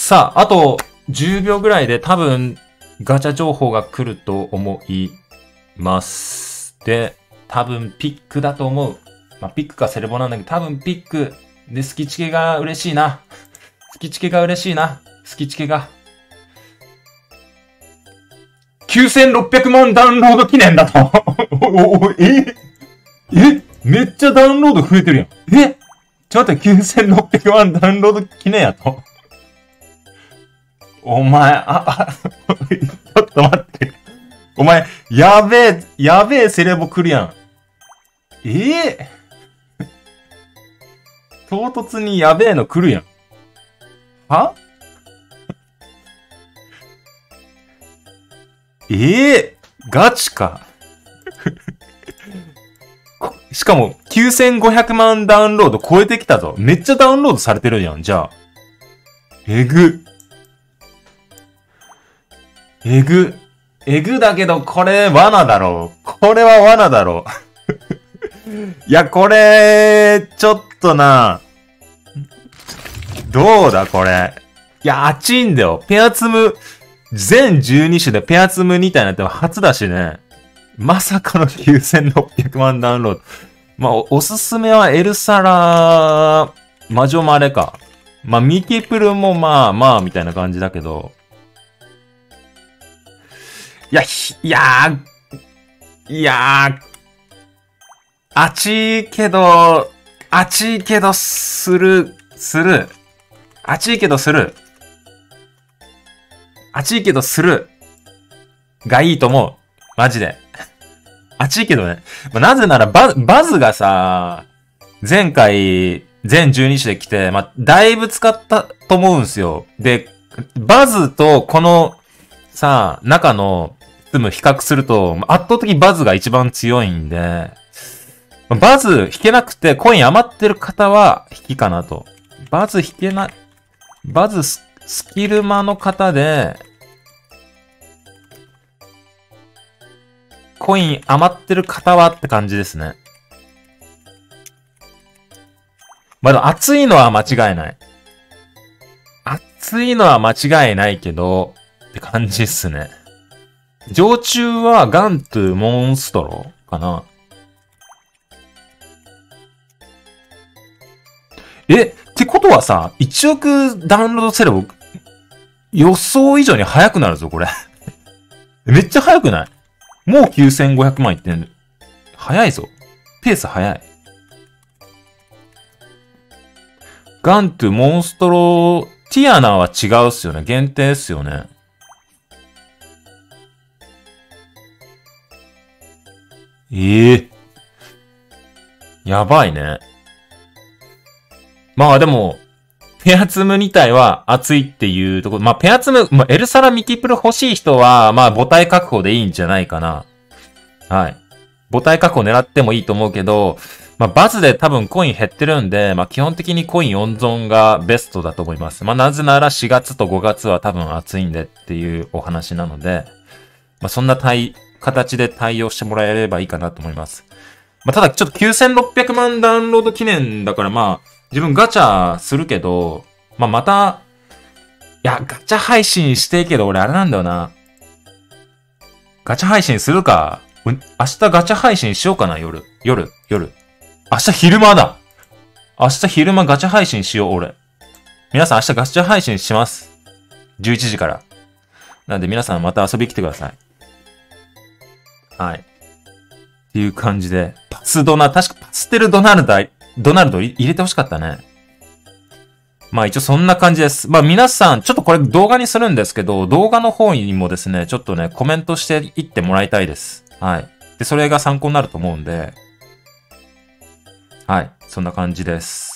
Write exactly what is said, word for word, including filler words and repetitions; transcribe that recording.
さあ、あとじゅうびょうぐらいで多分ガチャ情報が来ると思います。で、多分ピックだと思う。まあ、ピックかセレボなんだけど、多分ピックでスキチケが嬉しいな。スキチケが嬉しいな。スキチケが。きゅうせんろっぴゃくまんダウンロード記念だと。おおええめっちゃダウンロード増えてるやん。えちょっと待って、きゅうせんろっぴゃくまんダウンロード記念やと。お前、あ、あ、ちょっと待って。お前、やべえ、やべえセレボ来るやん。ええ唐突にやべえの来るやん。はええー、ガチか。しかも、きゅうせんごひゃくまんダウンロード超えてきたぞ。めっちゃダウンロードされてるじゃん、じゃあ。えぐ。えぐ。えぐだけど、これ、罠だろう。これは罠だろう。いや、これ、ちょっとな。どうだ、これ。いや、あちいんだよ。ペア積む。全じゅうに種でペア積むみたいなって初だしね。まさかのきゅうせんろっぴゃくまんダウンロード。まあお、おすすめはエルサラ、魔女もあれか。まあ、ミキプルもまあまあみたいな感じだけど。いや、いやー、いやー、あちいけど、あちいけどする、する。あちいけどする。暑いけどする。がいいと思う。マジで。暑いけどね。まあ、なぜならバ、バズがさ、前回、全じゅうに種で来て、まあ、だいぶ使ったと思うんすよ。で、バズとこの、さ、中の、積む比較すると、圧倒的にバズが一番強いんで、バズ引けなくて、コイン余ってる方は引きかなと。バズ引けな、バズす、スキルマの方で、コイン余ってる方はって感じですね。まだ熱いのは間違いない。熱いのは間違いないけど、って感じっすね。常駐はガントゥモンストロかな。えってことはさ、いちおくダウンロードセレボ予想以上に早くなるぞ、これ。めっちゃ早くない？もうきゅうせんごひゃくまんいってん。早いぞ。ペース早い。ガントゥ、モンストロ、ティアナは違うっすよね。限定っすよね。ええー。やばいね。まあでも、ペア積むに体は熱いっていうところ。まあペア積む、まあ、エルサラミキプル欲しい人は、まあ母体確保でいいんじゃないかな。はい。母体確保狙ってもいいと思うけど、まあバズで多分コイン減ってるんで、まあ基本的にコイン温存がベストだと思います。まあなぜならしがつとごがつは多分暑いんでっていうお話なので、まあそんな対、形で対応してもらえればいいかなと思います。まあただちょっときゅうせんろっぴゃくまんダウンロード記念だからまあ、自分ガチャするけど、まあ、また、いや、ガチャ配信してけど、俺あれなんだよな。ガチャ配信するか。明日ガチャ配信しようかな、夜。夜、夜。明日昼間だ。明日昼間ガチャ配信しよう、俺。皆さん明日ガチャ配信します。じゅういちじから。なんで皆さんまた遊びに来てください。はい。っていう感じで、パスドナ、確かパステルドナルダイ。ドナルド入れて欲しかったね。まあ一応そんな感じです。まあ皆さん、ちょっとこれ動画にするんですけど、動画の方にもですね、ちょっとね、コメントしていってもらいたいです。はい。で、それが参考になると思うんで。はい。そんな感じです。